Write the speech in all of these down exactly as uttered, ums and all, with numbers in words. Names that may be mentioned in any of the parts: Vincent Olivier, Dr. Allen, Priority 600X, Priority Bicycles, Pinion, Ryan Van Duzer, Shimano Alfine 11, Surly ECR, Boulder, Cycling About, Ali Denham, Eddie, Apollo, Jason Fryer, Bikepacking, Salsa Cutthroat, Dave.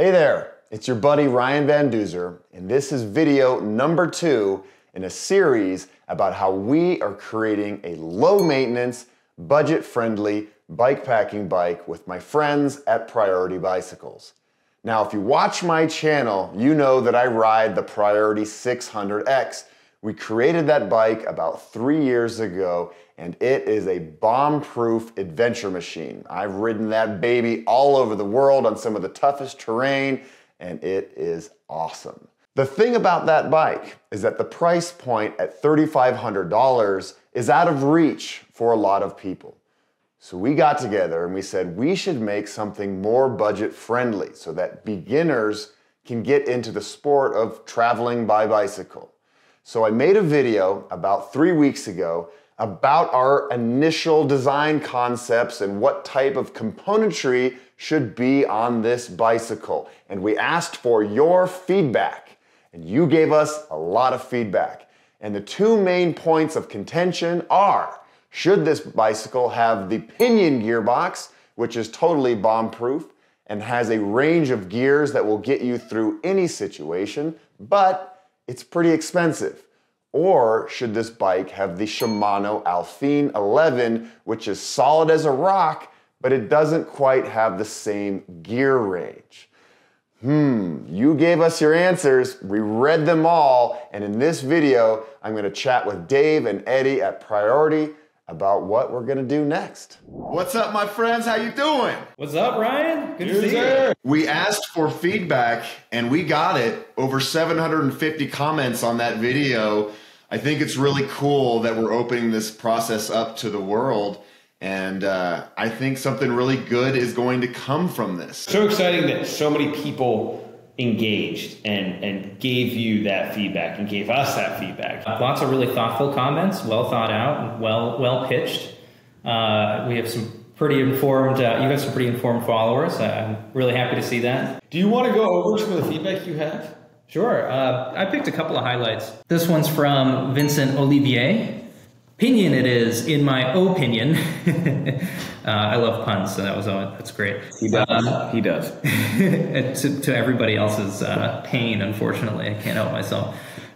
Hey there, it's your buddy Ryan Van Duzer, and this is video number two in a series about how we are creating a low-maintenance, budget-friendly bikepacking bike with my friends at Priority Bicycles. Now, if you watch my channel, you know that I ride the Priority six hundred X. We created that bike about three years ago, and it is a bomb-proof adventure machine. I've ridden that baby all over the world on some of the toughest terrain, and it is awesome. The thing about that bike is that the price point at thirty-five hundred dollars is out of reach for a lot of people. So we got together and we said we should make something more budget-friendly so that beginners can get into the sport of traveling by bicycle. So I made a video about three weeks ago about our initial design concepts and what type of componentry should be on this bicycle. And we asked for your feedback, and you gave us a lot of feedback. And the two main points of contention are, should this bicycle have the Pinion gearbox, which is totally bomb-proof and has a range of gears that will get you through any situation, but it's pretty expensive? Or should this bike have the Shimano Alfine eleven, which is solid as a rock, but it doesn't quite have the same gear range? Hmm, you gave us your answers, we read them all, and in this video, I'm gonna chat with Dave and Eddie at Priority about what we're gonna do next. What's up, my friends? How you doing? What's up, Ryan? Good to see you. We asked for feedback and we got it. Over seven hundred fifty comments on that video. I think it's really cool that we're opening this process up to the world. And uh, I think something really good is going to come from this. So exciting that so many people engaged and, and gave you that feedback and gave us that feedback. Uh, lots of really thoughtful comments, well thought out, and well well pitched. Uh, we have some pretty informed, uh, you have some pretty informed followers. I'm really happy to see that. Do you want to go over some of the feedback you have? Sure, uh, I picked a couple of highlights. This one's from Vincent Olivier. Pinion it is, in my opinion. uh, I love puns, so that was all, that's great. He does, uh, he does. to, to everybody else's uh, pain, unfortunately, I can't help myself.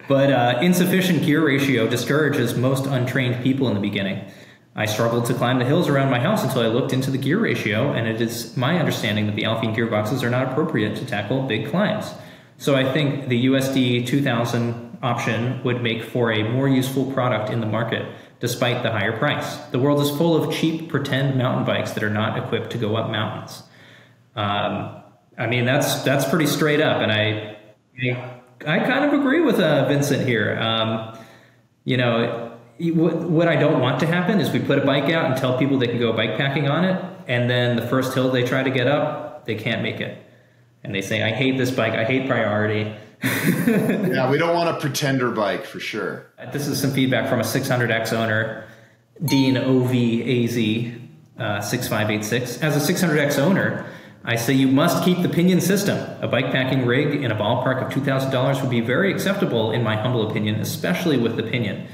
But uh, insufficient gear ratio discourages most untrained people in the beginning. I struggled to climb the hills around my house until I looked into the gear ratio, and it is my understanding that the Alfine gearboxes are not appropriate to tackle big climbs. So I think the U S D two thousand option would make for a more useful product in the market, despite the higher price. The world is full of cheap, pretend mountain bikes that are not equipped to go up mountains. Um, I mean, that's that's pretty straight up, and I I kind of agree with uh, Vincent here. Um, you know, what I don't want to happen is we put a bike out and tell people they can go bikepacking on it, and then the first hill they try to get up, they can't make it. And they say, I hate this bike, I hate Priority. Yeah, we don't want a pretender bike for sure. This is some feedback from a six hundred X owner, Dean O V A Z six five eight six. As a six hundred X owner, I say you must keep the Pinion system. A bikepacking rig in a ballpark of two thousand dollars would be very acceptable in my humble opinion, especially with the Pinion.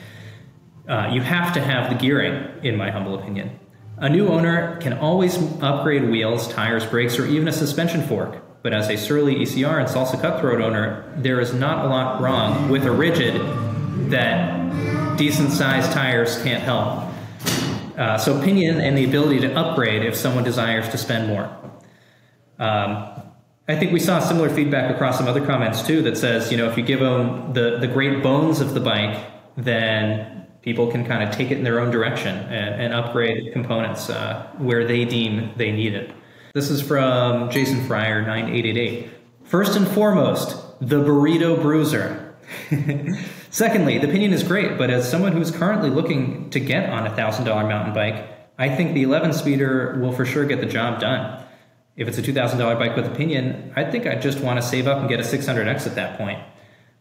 Uh, you have to have the gearing, in my humble opinion. A new owner can always upgrade wheels, tires, brakes, or even a suspension fork. But as a Surly E C R and Salsa Cutthroat owner, there is not a lot wrong with a rigid that decent-sized tires can't help. Uh, so Pinion and the ability to upgrade if someone desires to spend more. Um, I think we saw similar feedback across some other comments too that says, you know, if you give them the, the great bones of the bike, then people can kind of take it in their own direction and, and upgrade components uh, where they deem they need it. This is from Jason Fryer, nine eight eight eight. First and foremost, the Burrito Bruiser. Secondly, the Pinion is great, but as someone who is currently looking to get on a one thousand dollar mountain bike, I think the eleven speeder will for sure get the job done. If it's a two thousand dollar bike with a Pinion, I think I just want to save up and get a six hundred X at that point.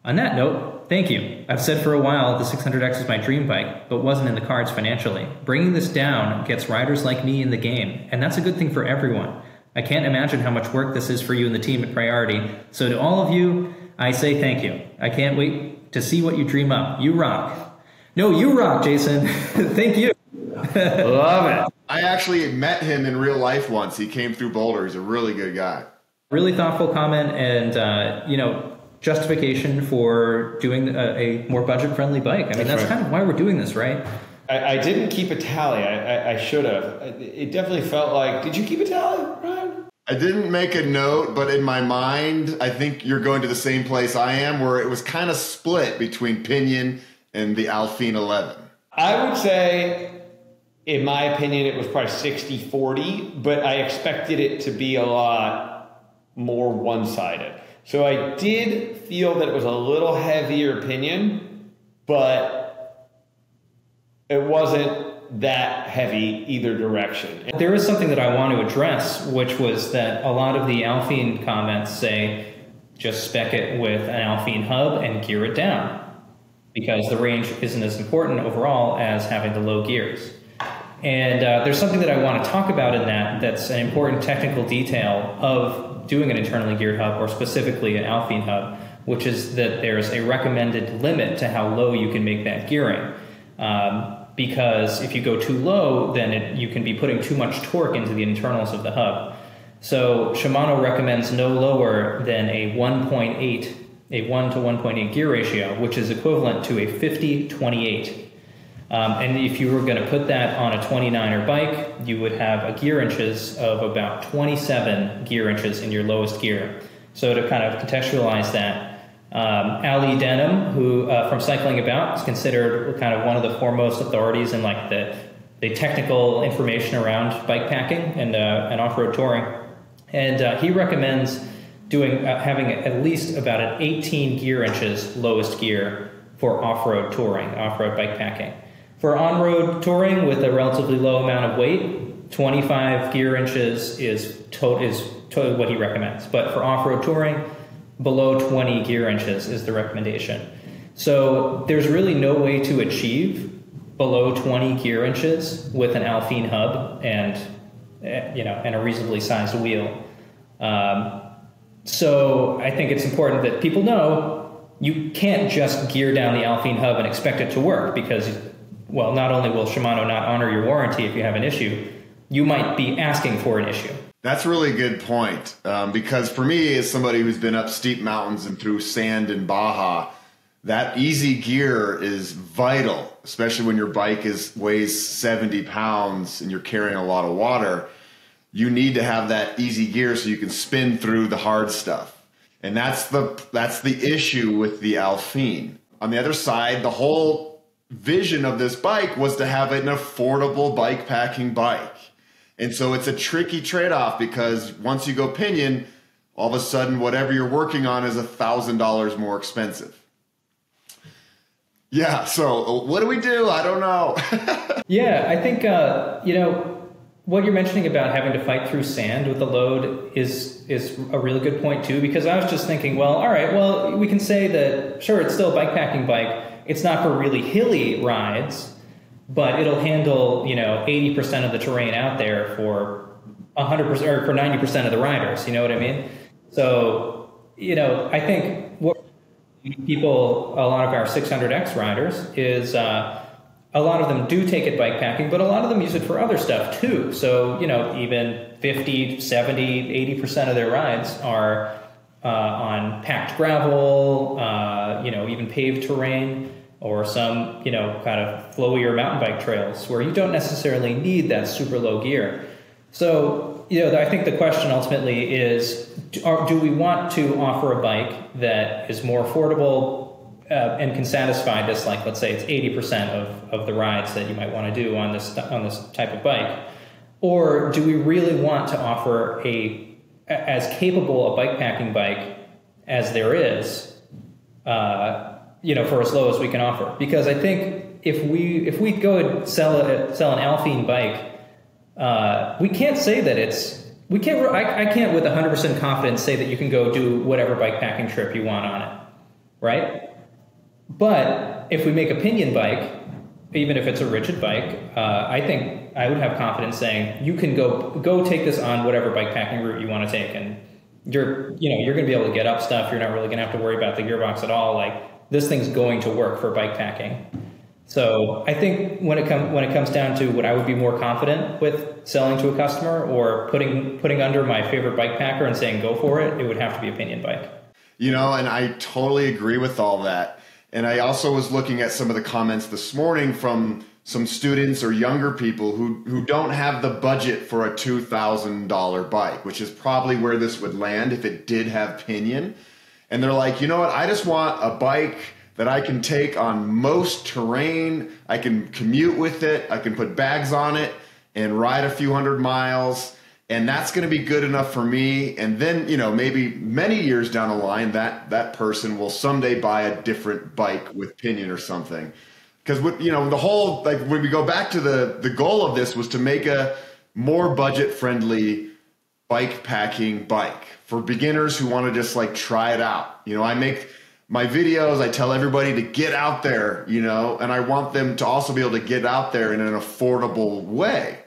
On that note, thank you. I've said for a while the six hundred X is my dream bike, but wasn't in the cards financially. Bringing this down gets riders like me in the game, and that's a good thing for everyone. I can't imagine how much work this is for you and the team at Priority. So to all of you, I say thank you. I can't wait to see what you dream up. You rock. No, you rock, Jason. Thank you. Love it. I actually met him in real life once. He came through Boulder. He's a really good guy. Really thoughtful comment and, uh, you know, justification for doing a, a more budget-friendly bike. I mean, that's, that's right. kind of why we're doing this, right? I, I didn't keep a tally. I, I, I should have. It definitely felt like, did you keep a tally, Ryan? I didn't make a note, but in my mind, I think you're going to the same place I am, where it was kind of split between Pinion and the Alfine eleven. I would say, in my opinion, it was probably sixty forty, but I expected it to be a lot more one-sided. So I did feel that it was a little heavier Pinion, but it wasn't that heavy either direction. There is something that I want to address, which was that a lot of the Alfine comments say, just spec it with an Alfine hub and gear it down, because the range isn't as important overall as having the low gears. And uh, there's something that I want to talk about in that that's an important technical detail of doing an internally geared hub, or specifically an Alfine hub, which is that there's a recommended limit to how low you can make that gearing. Um, because if you go too low, then it, you can be putting too much torque into the internals of the hub. So Shimano recommends no lower than a one point eight, a one to one point eight gear ratio, which is equivalent to a fifty twenty-eight. Um, and if you were going to put that on a twenty-niner bike, you would have a gear inches of about twenty-seven gear inches in your lowest gear. So to kind of contextualize that, Um, Ali Denham, who uh, from Cycling About, is considered kind of one of the foremost authorities in like the, the technical information around bike packing and, uh, and off-road touring. And uh, he recommends doing uh, having at least about an eighteen gear inches lowest gear for off-road touring, off-road bike packing. For on-road touring with a relatively low amount of weight, twenty-five gear inches is, to is to what he recommends. But for off-road touring, below twenty gear inches is the recommendation. So there's really no way to achieve below twenty gear inches with an Alfine hub and, you know, and a reasonably sized wheel. Um, so I think it's important that people know you can't just gear down the Alfine hub and expect it to work, because, well, not only will Shimano not honor your warranty if you have an issue, you might be asking for an issue. That's a really good point, um, because for me, as somebody who's been up steep mountains and through sand and Baja, that easy gear is vital, especially when your bike is weighs seventy pounds and you're carrying a lot of water. You need to have that easy gear so you can spin through the hard stuff. And that's the, that's the issue with the Alfine. On the other side, the whole vision of this bike was to have an affordable bike packing bike. And so it's a tricky trade-off, because once you go Pinion, all of a sudden whatever you're working on is one thousand dollars more expensive. Yeah, so what do we do? I don't know. Yeah, I think, uh, you know, what you're mentioning about having to fight through sand with the load is, is a really good point too, because I was just thinking, well, all right, well, we can say that, sure, it's still a bikepacking bike. It's not for really hilly rides, but it'll handle, you know, eighty percent of the terrain out there for one hundred percent or for ninety percent of the riders, you know what I mean? So, you know, I think what people, a lot of our six hundred X riders is, uh, a lot of them do take it bike packing, but a lot of them use it for other stuff too. So, you know, even fifty, seventy, eighty percent of their rides are uh, on packed gravel, uh, you know, even paved terrain, or some, you know, kind of flowier mountain bike trails where you don't necessarily need that super low gear. So, you know, I think the question ultimately is, do we want to offer a bike that is more affordable uh, and can satisfy this, like, let's say it's eighty percent of, of the rides that you might want to do on this, on this type of bike? Or do we really want to offer a, as capable a bike packing bike as there is, uh, you know, for as low as we can offer? Because I think if we if we go and sell a, sell an Alfine bike, uh, we can't say that it's we can't I, I can't with one hundred percent confidence say that you can go do whatever bike packing trip you want on it, right? But if we make a Pinion bike, even if it's a rigid bike, uh, I think I would have confidence saying you can go go take this on whatever bike packing route you want to take, and you're you know you're going to be able to get up stuff. You're not really going to have to worry about the gearbox at all, like. This thing's going to work for bikepacking. So I think when it comes when it comes down to what I would be more confident with selling to a customer or putting putting under my favorite bike packer and saying go for it, it would have to be a Pinion bike. You know, and I totally agree with all that. And I also was looking at some of the comments this morning from some students or younger people who who don't have the budget for a two thousand dollar bike, which is probably where this would land if it did have Pinion. And they're like, you know what? I just want a bike that I can take on most terrain, I can commute with it, I can put bags on it and ride a few hundred miles, and that's gonna be good enough for me. And then, you know, maybe many years down the line, that, that person will someday buy a different bike with Pinion or something. Because, you know, the whole, like when we go back to the, the goal of this was to make a more budget-friendly bike packing bike for beginners who wanna just like try it out. You know, I make my videos, I tell everybody to get out there, you know, and I want them to also be able to get out there in an affordable way,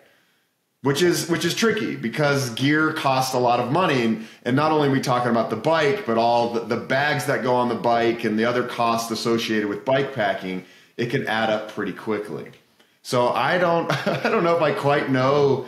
which is which is tricky because gear costs a lot of money. And, and not only are we talking about the bike, but all the, the bags that go on the bike and the other costs associated with bike packing, it can add up pretty quickly. So I don't, I don't know if I quite know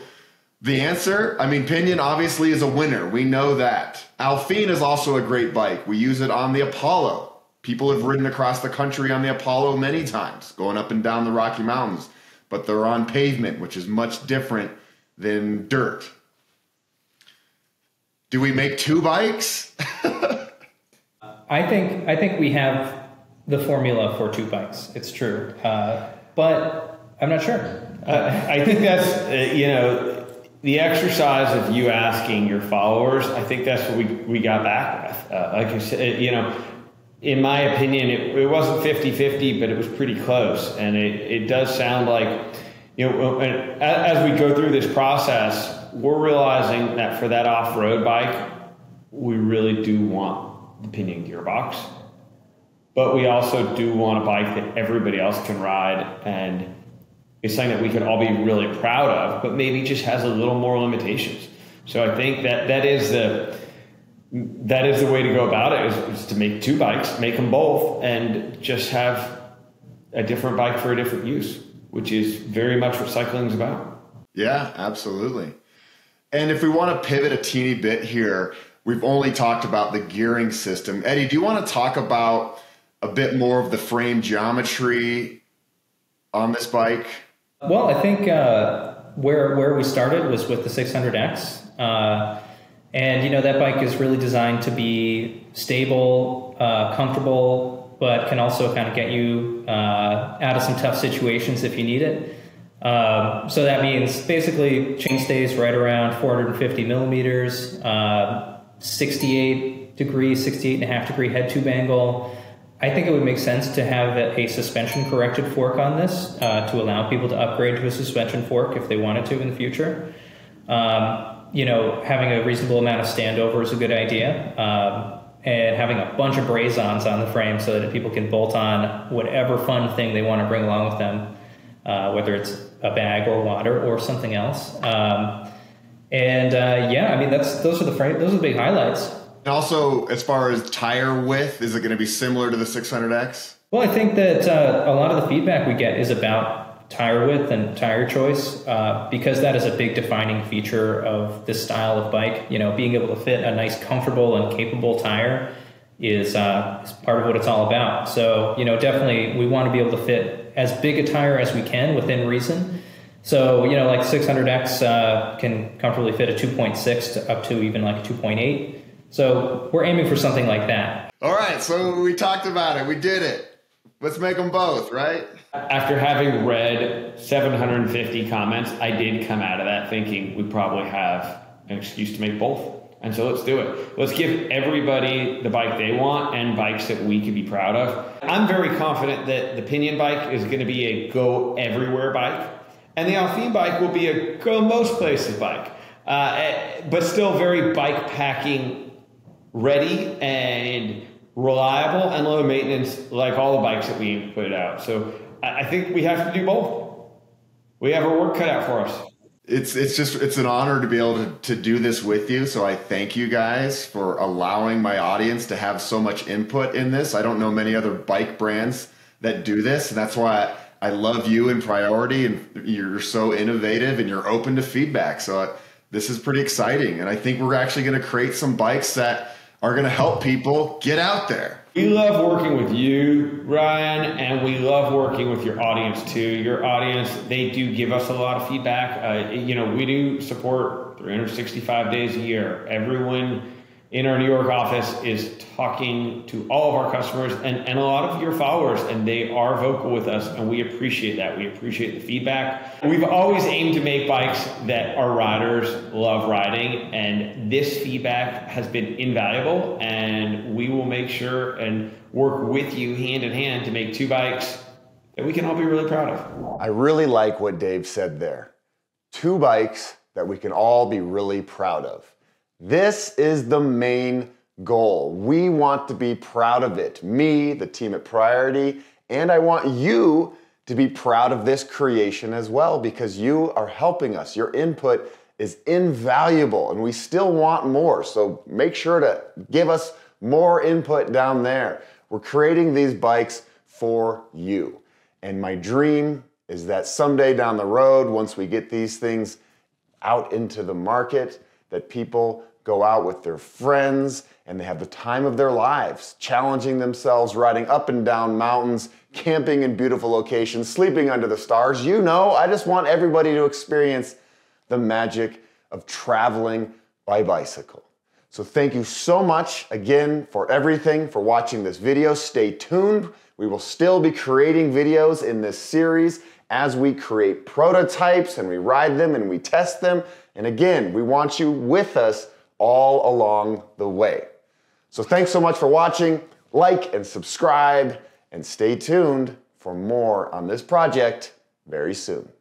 the answer. I mean, Pinion obviously is a winner. We know that. Alfine is also a great bike. We use it on the Apollo. People have ridden across the country on the Apollo many times, going up and down the Rocky Mountains, but they're on pavement, which is much different than dirt. Do we make two bikes? I think, I think we have the formula for two bikes. It's true. Uh, but I'm not sure. Uh, I think that's, uh, you know, the exercise of you asking your followers, I think that's what we, we got back with. Uh, like you said, you know, in my opinion, it, it wasn't fifty fifty, but it was pretty close. And it, it does sound like, you know, as we go through this process, we're realizing that for that off-road bike, we really do want the Pinion gearbox. But we also do want a bike that everybody else can ride, and it's something that we could all be really proud of, but maybe just has a little more limitations. So I think that that is the that is the way to go about it, is, is to make two bikes, make them both, and just have a different bike for a different use, which is very much what cycling is about. Yeah, absolutely. And if we want to pivot a teeny bit here, we've only talked about the gearing system. Eddie, do you want to talk about a bit more of the frame geometry on this bike? Well, I think uh, where where we started was with the six hundred X, uh, and you know that bike is really designed to be stable, uh, comfortable, but can also kind of get you uh, out of some tough situations if you need it. Um, so that means basically chain stays right around four hundred fifty millimeters, uh, sixty-eight degree, sixty-eight and a half degree head tube angle. I think it would make sense to have a suspension corrected fork on this uh, to allow people to upgrade to a suspension fork if they wanted to in the future. Um, you know, having a reasonable amount of standover is a good idea, um, and having a bunch of braze-ons on the frame so that people can bolt on whatever fun thing they want to bring along with them, uh, whether it's a bag or water or something else. Um, and uh, yeah, I mean, that's those are the frame, those are the big highlights. And also, as far as tire width, is it going to be similar to the six hundred X? Well, I think that uh, a lot of the feedback we get is about tire width and tire choice, uh, because that is a big defining feature of this style of bike. You know, being able to fit a nice, comfortable, and capable tire is, uh, is part of what it's all about. So, you know, definitely we want to be able to fit as big a tire as we can within reason. So, you know, like six hundred X uh, can comfortably fit a two point six to up to even like two point eight. So we're aiming for something like that. All right, so we talked about it. We did it. Let's make them both, right? After having read seven hundred fifty comments, I did come out of that thinking we probably have an excuse to make both. And so let's do it. Let's give everybody the bike they want and bikes that we can be proud of. I'm very confident that the Pinion bike is going to be a go everywhere bike, and the Alfine bike will be a go most places bike, uh, but still very bike packing ready and reliable and low maintenance, like all the bikes that we put out. So I think we have to do both. We have our work cut out for us. It's it's just, it's an honor to be able to, to do this with you. So I thank you guys for allowing my audience to have so much input in this. I don't know many other bike brands that do this. And that's why I love you and Priority, and you're so innovative and you're open to feedback. So I, this is pretty exciting. And I think we're actually going to create some bikes that are going to help people get out there. We love working with you, Ryan, and we love working with your audience too. Your audience, they do give us a lot of feedback. Uh, you know, we do support three hundred sixty-five days a year. Everyone in our New York office is talking to all of our customers and, and a lot of your followers, and they are vocal with us, and we appreciate that. We appreciate the feedback. We've always aimed to make bikes that our riders love riding, and this feedback has been invaluable, and we will make sure and work with you hand in hand to make two bikes that we can all be really proud of. I really like what Dave said there. Two bikes that we can all be really proud of. This is the main goal. We want to be proud of it. Me, the team at Priority, and I want you to be proud of this creation as well, because you are helping us. Your input is invaluable, and we still want more, so make sure to give us more input down there. We're creating these bikes for you, and my dream is that someday down the road, once we get these things out into the market, that people go out with their friends and they have the time of their lives, challenging themselves, riding up and down mountains, camping in beautiful locations, sleeping under the stars. You know, I just want everybody to experience the magic of traveling by bicycle. So thank you so much again for everything, for watching this video. Stay tuned. We will still be creating videos in this series as we create prototypes and we ride them and we test them. And again, we want you with us all along the way. So thanks so much for watching. Like and subscribe, and stay tuned for more on this project very soon.